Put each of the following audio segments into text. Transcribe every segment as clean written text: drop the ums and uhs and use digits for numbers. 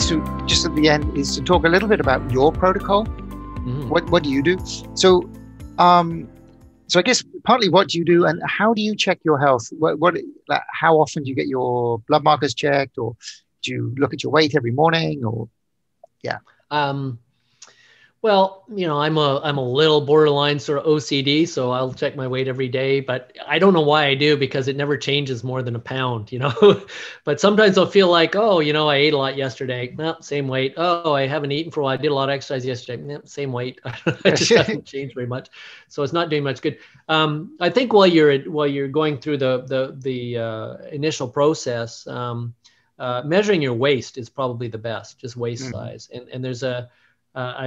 is to just at the end is to talk a little bit about your protocol. What do you do? So, so I guess partly what you do and how do you check your health? What like how often do you get your blood markers checked, or do you look at your weight every morning? Or yeah. Well, you know, I'm a little borderline sort of OCD, so I'll check my weight every day, but I don't know why I do, because it never changes more than a pound, you know, but sometimes I'll feel like, oh, you know, I ate a lot yesterday. Well, same weight. Oh, I haven't eaten for a while. I did a lot of exercise yesterday. Well, same weight. I just haven't changed very much. So it's not doing much good. I think while you're going through the initial process, measuring your waist is probably the best, just waist size. And there's a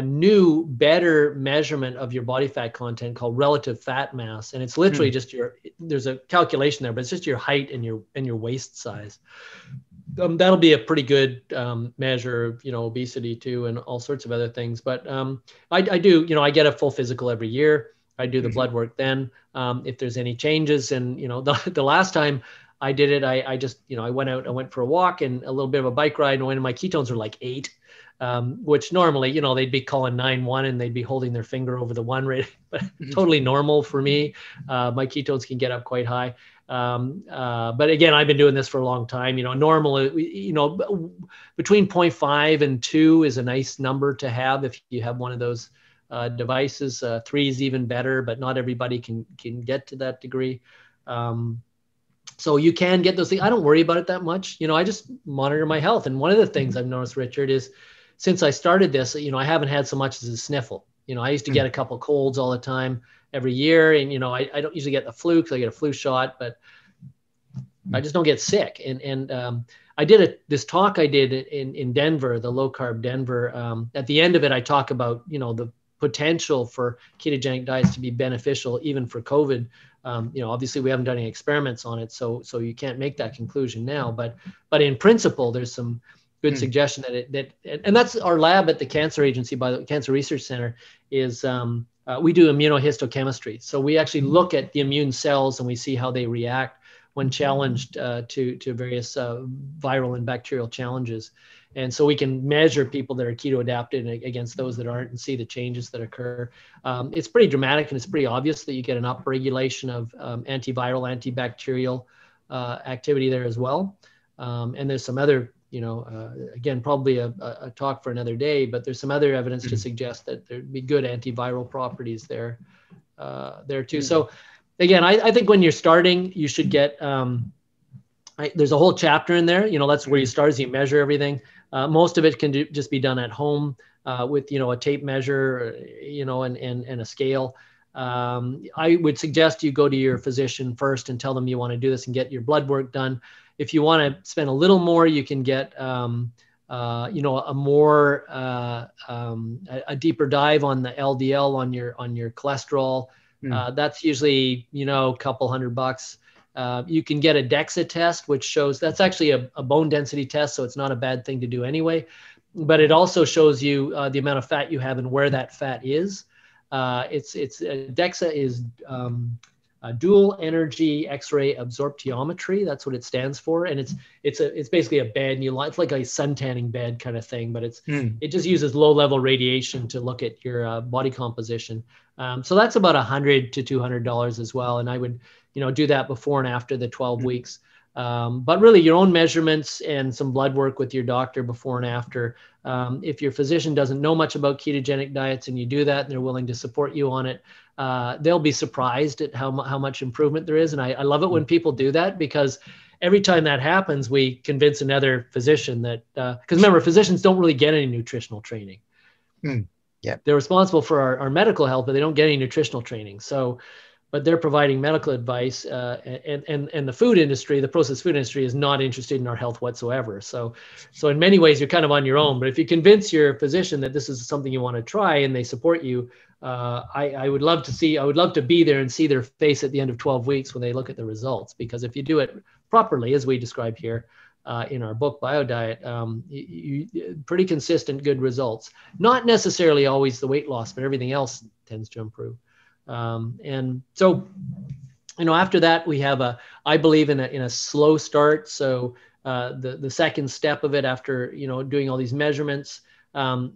new, better measurement of your body fat content called relative fat mass. And it's literally just there's a calculation there, but it's just your height and your waist size. That'll be a pretty good measure of, you know, obesity too, and all sorts of other things. But I do, you know, I get a full physical every year. I do the blood work then, if there's any changes. And, you know, the last time I did it, I just, you know, I went for a walk and a little bit of a bike ride, and my ketones were like 8. Which normally, you know, they'd be calling 9-1 and they'd be holding their finger over the 1 rate, but totally normal for me. My ketones can get up quite high. But again, I've been doing this for a long time. You know, normally, you know, between 0.5 and 2 is a nice number to have if you have one of those devices. 3 is even better, but not everybody can get to that degree. So you can get those things. I don't worry about it that much. You know, I just monitor my health. And one of the things I've noticed, Richard, is since I started this, you know, I haven't had so much as a sniffle. You know, I used to get a couple colds all the time every year. And, you know, I don't usually get the flu because I get a flu shot, but I just don't get sick. And I did this talk I did in Denver, the Low Carb Denver. At the end of it, I talk about, you know, the potential for ketogenic diets to be beneficial even for COVID. You know, obviously we haven't done any experiments on it, so you can't make that conclusion now, but in principle, there's some good suggestion and that's our lab at the Cancer Agency, by the Cancer Research Center, is we do immunohistochemistry. So we actually look at the immune cells and we see how they react when challenged to various viral and bacterial challenges. And so we can measure people that are keto adapted against those that aren't and see the changes that occur. It's pretty dramatic, and it's pretty obvious that you get an upregulation of antiviral, antibacterial activity there as well. And there's some other, you know, again, probably a talk for another day, but there's some other evidence to suggest that there'd be good antiviral properties there too. So again, I think when you're starting, you should get, there's a whole chapter in there, you know, that's where you start, is you measure everything. Most of it can just be done at home with, you know, a tape measure, you know, and a scale. I would suggest you go to your physician first and tell them you want to do this and get your blood work done. If you want to spend a little more, you can get, you know, a deeper dive on the LDL, on your cholesterol. That's usually, you know, a couple $100. You can get a DEXA test, which shows, that's actually a bone density test, so it's not a bad thing to do anyway. But it also shows you the amount of fat you have and where that fat is. DEXA is a dual energy X-ray absorptiometry. That's what it stands for, and it's basically a bed. And it's like a sun tanning bed kind of thing, but it just uses low level radiation to look at your body composition. So that's about $100 to $200 as well, and I would, you know, do that before and after the 12 weeks. But really your own measurements and some blood work with your doctor before and after. If your physician doesn't know much about ketogenic diets and you do that and they're willing to support you on it, they'll be surprised at how much improvement there is. And I love it when people do that, because every time that happens, we convince another physician that, because remember, physicians don't really get any nutritional training. Yeah, they're responsible for our medical health, but they don't get any nutritional training. So, but they're providing medical advice, and the food industry, the processed food industry, is not interested in our health whatsoever. So in many ways, you're kind of on your own. But if you convince your physician that this is something you want to try and they support you, I would love to see, I would love to be there and see their face at the end of 12 weeks when they look at the results. Because if you do it properly, as we describe here in our book, BioDiet, pretty consistent good results. Not necessarily always the weight loss, but everything else tends to improve. And so, you know, after that, we have I believe in a slow start. So the second step of it after, you know, doing all these measurements,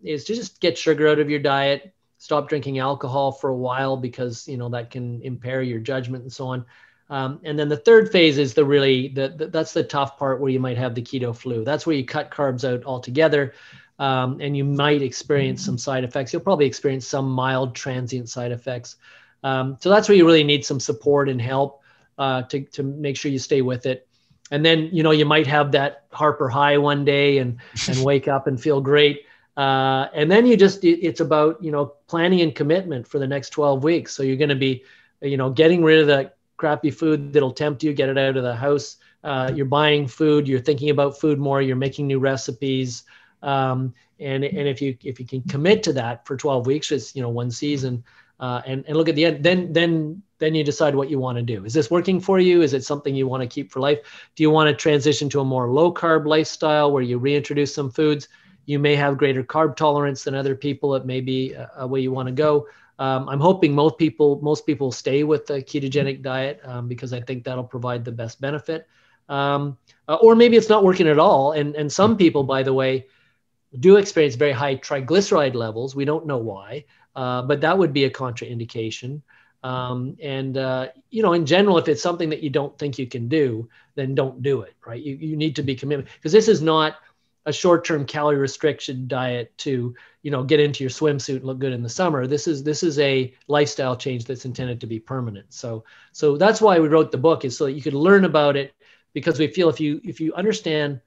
is to just get sugar out of your diet, stop drinking alcohol for a while, because, you know, that can impair your judgment and so on. And then the third phase is the really, that's the tough part where you might have the keto flu. That's where you cut carbs out altogether. And you might experience some side effects. You'll probably experience some mild transient side effects. So that's where you really need some support and help to make sure you stay with it. And then, you know, you might have that Harper high one day and wake up and feel great. And then you just, it's about, you know, planning and commitment for the next 12 weeks. So you're going to be, you know, getting rid of that crappy food that'll tempt you, get it out of the house. You're buying food, you're thinking about food more, you're making new recipes. And if you can commit to that for 12 weeks, it's, you know, one season, and look at the end, then you decide what you want to do. Is this working for you? Is it something you want to keep for life? Do you want to transition to a more low carb lifestyle where you reintroduce some foods? You may have greater carb tolerance than other people. It may be a way you want to go. I'm hoping most people stay with the ketogenic diet, because I think that'll provide the best benefit. Or maybe it's not working at all. And some people, by the way, do experience very high triglyceride levels. We don't know why, but that would be a contraindication. You know, in general, if it's something that you don't think you can do, then don't do it, right? You need to be committed, because this is not a short-term calorie restriction diet to, you know, get into your swimsuit and look good in the summer. This is a lifestyle change that's intended to be permanent. So that's why we wrote the book, is so that you could learn about it, because we feel if you understand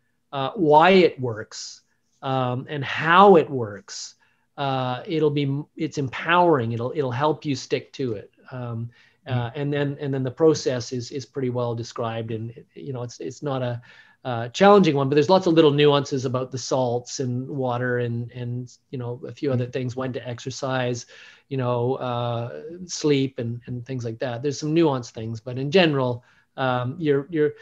why it works, and how it works, it's empowering. It'll help you stick to it. And then the process is pretty well described, and, you know, it's not a challenging one, but there's lots of little nuances about the salts and water and, you know, a few other things, when to exercise, you know, sleep and things like that. There's some nuanced things, but in general, you're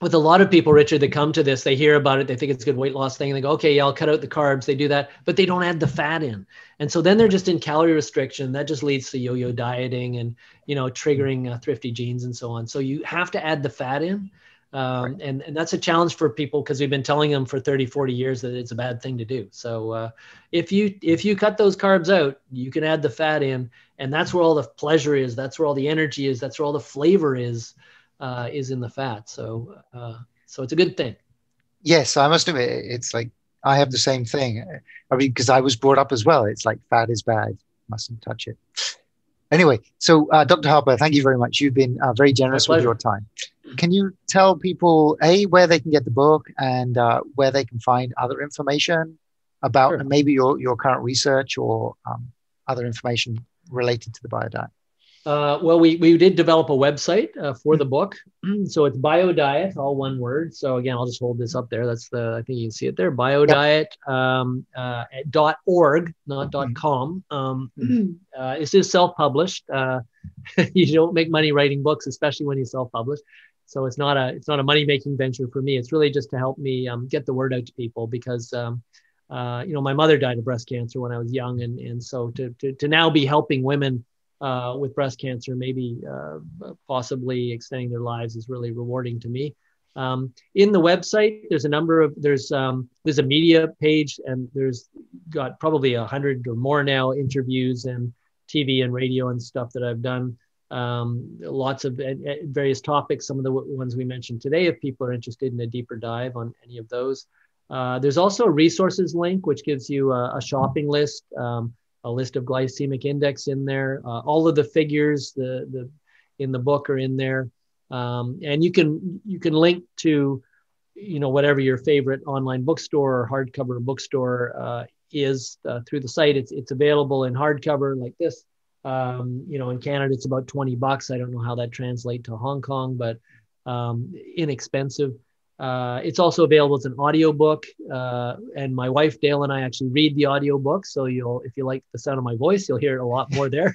with a lot of people, Richard, that come to this, they hear about it, they think it's a good weight loss thing, and they go, okay, yeah, I'll cut out the carbs. They do that, but they don't add the fat in. And so then they're just in calorie restriction. That just leads to yo-yo dieting and, you know, triggering thrifty genes and so on. So you have to add the fat in. And that's a challenge for people, because we've been telling them for 30, 40 years that it's a bad thing to do. So if you cut those carbs out, you can add the fat in, and that's where all the pleasure is. That's where all the energy is. That's where all the flavor is in the fat. So it's a good thing. Yes, I must admit, it's like, I have the same thing. I mean, because I was brought up as well. It's like, fat is bad, mustn't touch it. Anyway, so Dr. Harper, thank you very much. You've been very generous with your time. Can you tell people, A, where they can get the book, and where they can find other information about maybe your current research, or other information related to the BioDiet? Well, we did develop a website for the book. So it's BioDiet, all one word. So again, I'll just hold this up there. That's I think you can see it there, BioDiet.org, not .com. It's just self-published. You don't make money writing books, especially when you self-publish. So it's not a money-making venture for me. It's really just to help me get the word out to people, because you know, my mother died of breast cancer when I was young, and so to now be helping women with breast cancer, maybe possibly extending their lives, is really rewarding to me. In the website, there's a media page, and there's got probably 100 or more now interviews and TV and radio and stuff that I've done. Lots of various topics. Some of the ones we mentioned today, if people are interested in a deeper dive on any of those. There's also a resources link, which gives you a shopping list. A list of glycemic index in there. All of the figures in the book are in there, and you can link to, you know, whatever your favorite online bookstore or hardcover bookstore is through the site. It's available in hardcover like this. You know, in Canada it's about $20. I don't know how that translates to Hong Kong, but inexpensive. It's also available as an audiobook, and my wife, Dale, and I actually read the audiobook. So if you like the sound of my voice, you'll hear it a lot more there.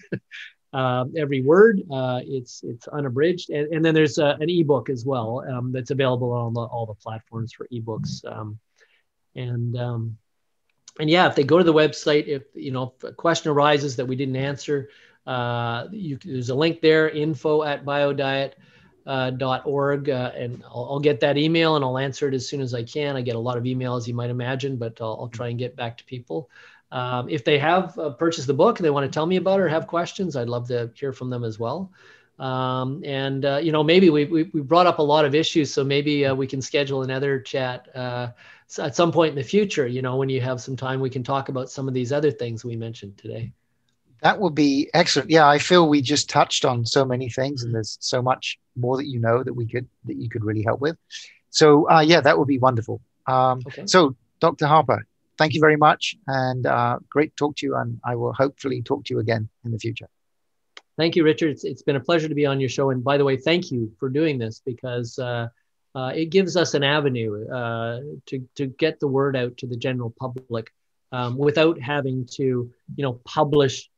Every word, it's unabridged. And then there's an ebook as well, that's available on all the platforms for ebooks. And yeah, if they go to the website, if a question arises that we didn't answer, there's a link there, info@BioDiet. .org, and I'll get that email and I'll answer it as soon as I can. I get a lot of emails, you might imagine, but I'll try and get back to people. If they have purchased the book and they want to tell me about it or have questions, I'd love to hear from them as well. You know, maybe we brought up a lot of issues, so maybe we can schedule another chat at some point in the future. You know, when you have some time, we can talk about some of these other things we mentioned today. That would be excellent. Yeah, I feel we just touched on so many things, and there's so much more that you know that we could that you could really help with. So yeah, that would be wonderful. Okay. So Dr. Harper, thank you very much, and great to talk to you, and I will hopefully talk to you again in the future. Thank you, Richard. It's been a pleasure to be on your show. And by the way, thank you for doing this, because it gives us an avenue to get the word out to the general public without having to, you know, publish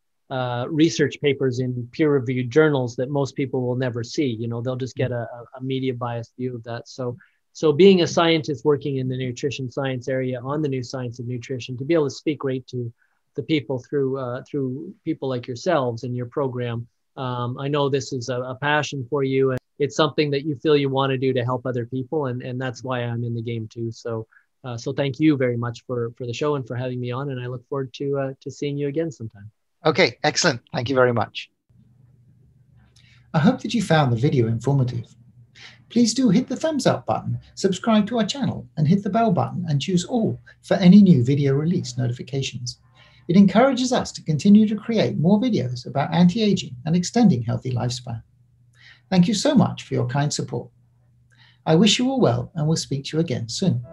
research papers in peer-reviewed journals that most people will never see. You know, they'll just get a media biased view of that. So being a scientist working in the nutrition science area on the new science of nutrition, to be able to speak right to the people through through people like yourselves and your program. I know this is a passion for you, and it's something that you feel you want to do to help other people, and that's why I'm in the game too. So so thank you very much for the show and for having me on, and I look forward to seeing you again sometime. Okay, excellent. Thank you very much. I hope that you found the video informative. Please do hit the thumbs up button, subscribe to our channel, and hit the bell button and choose all for any new video release notifications. It encourages us to continue to create more videos about anti-aging and extending healthy lifespan. Thank you so much for your kind support. I wish you all well, and we'll speak to you again soon.